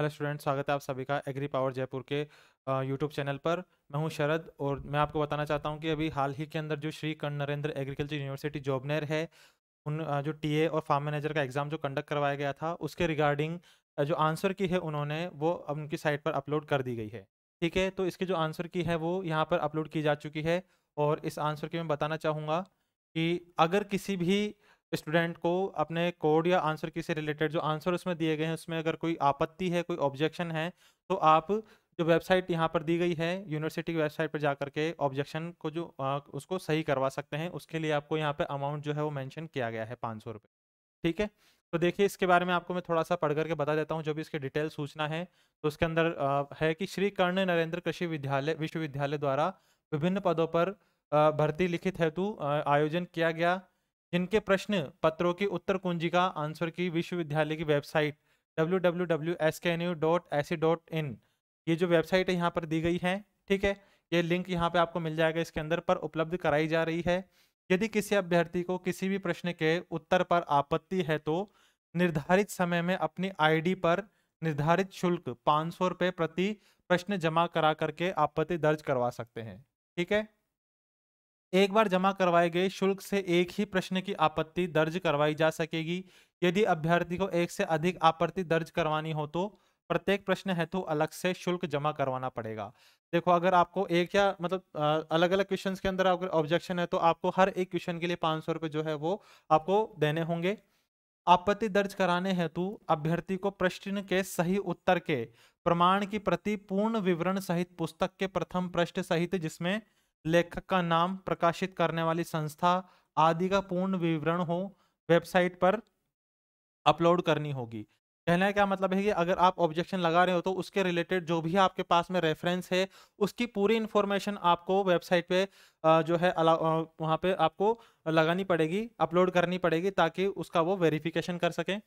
Hello student, स्वागत है आप सभी का एग्री पावर जयपुर के यूट्यूब चैनल पर। मैं हूं शरद और मैं आपको बताना चाहता हूं कि अभी हाल ही के अंदर जो श्री कर्ण नरेंद्र एग्रीकल्चर यूनिवर्सिटी जोबनेर है, उन जो टीए और फार्म मैनेजर का एग्ज़ाम जो कंडक्ट करवाया गया था उसके रिगार्डिंग जो आंसर की है उन्होंने वो अब उनकी साइट पर अपलोड कर दी गई है। ठीक है, तो इसकी जो आंसर की है वो यहाँ पर अपलोड की जा चुकी है। और इस आंसर की मैं बताना चाहूँगा कि अगर किसी भी स्टूडेंट को अपने कोड या आंसर की से रिलेटेड जो आंसर उसमें दिए गए हैं उसमें अगर कोई आपत्ति है, कोई ऑब्जेक्शन है, तो आप जो वेबसाइट यहाँ पर दी गई है यूनिवर्सिटी की वेबसाइट पर जा करके ऑब्जेक्शन को जो उसको सही करवा सकते हैं। उसके लिए आपको यहाँ पे अमाउंट जो है वो मेंशन किया गया है 500 रुपये। ठीक है, तो देखिए इसके बारे में आपको मैं थोड़ा सा पढ़ करके बता देता हूँ जो भी इसकी डिटेल सूचना है। तो उसके अंदर है कि श्री कर्ण नरेंद्र कृषि विश्वविद्यालय द्वारा विभिन्न पदों पर भर्ती लिखित हेतु आयोजन किया गया, जिनके प्रश्न पत्रों की उत्तर कुंजी का आंसर की विश्वविद्यालय की वेबसाइट www.sknu.ac.in ये जो वेबसाइट है यहाँ पर दी गई है। ठीक है, ये लिंक यहाँ पे आपको मिल जाएगा, इसके अंदर पर उपलब्ध कराई जा रही है। यदि किसी अभ्यर्थी को किसी भी प्रश्न के उत्तर पर आपत्ति है तो निर्धारित समय में अपनी आईडी पर निर्धारित शुल्क 500 रुपये प्रति प्रश्न जमा करा करके आपत्ति दर्ज करवा सकते हैं। ठीक है, एक बार जमा करवाए गए शुल्क से एक ही प्रश्न की आपत्ति दर्ज करवाई जा सकेगी। यदि अभ्यर्थी को एक से अधिक आपत्ति दर्ज करवानी हो तो प्रत्येक प्रश्न हेतु अलग से शुल्क जमा करवाना पड़ेगा। देखो, अगर आपको एक या मतलब अलग अलग क्वेश्चंस के अंदर अगर ऑब्जेक्शन है तो आपको हर एक क्वेश्चन के लिए 500 रुपये जो है वो आपको देने होंगे। आपत्ति दर्ज कराने हेतु अभ्यर्थी को प्रश्न के सही उत्तर के प्रमाण की प्रति, पूर्ण विवरण सहित, पुस्तक के प्रथम पृष्ठ सहित जिसमें लेखक का नाम, प्रकाशित करने वाली संस्था आदि का पूर्ण विवरण हो, वेबसाइट पर अपलोड करनी होगी। कहने का क्या मतलब है कि अगर आप ऑब्जेक्शन लगा रहे हो तो उसके रिलेटेड जो भी आपके पास में रेफरेंस है उसकी पूरी इंफॉर्मेशन आपको वेबसाइट पे जो है वहाँ पे आपको लगानी पड़ेगी, अपलोड करनी पड़ेगी, ताकि उसका वो वेरिफिकेशन कर सकें।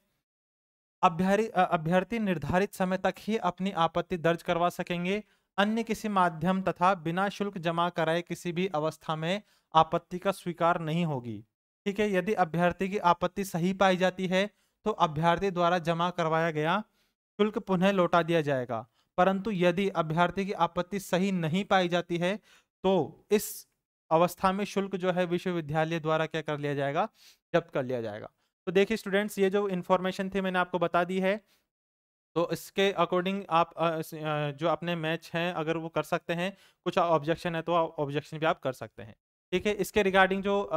अभ्यर्थी निर्धारित समय तक ही अपनी आपत्ति दर्ज करवा सकेंगे। अन्य किसी माध्यम तथा बिना शुल्क जमा कराए किसी भी अवस्था में आपत्ति का स्वीकार नहीं होगी। ठीक है, यदि अभ्यर्थी की आपत्ति सही पाई जाती है तो अभ्यर्थी द्वारा जमा करवाया गया शुल्क पुनः लौटा दिया जाएगा, परंतु यदि अभ्यर्थी की आपत्ति सही नहीं पाई जाती है तो इस अवस्था में शुल्क जो है विश्वविद्यालय द्वारा क्या कर लिया जाएगा, जब्त कर लिया जाएगा। तो देखिए स्टूडेंट्स, ये जो इन्फॉर्मेशन थी मैंने आपको बता दी है, तो इसके अकॉर्डिंग आप जो अपने मैच हैं अगर वो कर सकते हैं। कुछ ऑब्जेक्शन है तो ऑब्जेक्शन भी आप कर सकते हैं। ठीक है, इसके रिगार्डिंग जो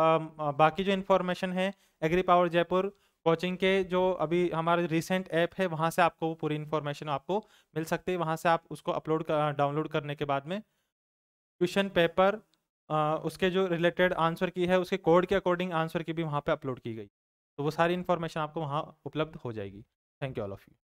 बाकी जो इन्फॉर्मेशन है एग्री पावर जयपुर कोचिंग के जो अभी हमारे रिसेंट ऐप है वहाँ से आपको वो पूरी इन्फॉर्मेशन आपको मिल सकती है। वहाँ से आप उसको अपलोड डाउनलोड करने के बाद में क्वेश्चन पेपर उसके जो रिलेटेड आंसर की है उसके कोड के अकॉर्डिंग आंसर की भी वहाँ पर अपलोड की गई, तो वो सारी इन्फॉर्मेशन आपको वहाँ उपलब्ध हो जाएगी। Thank you all of you.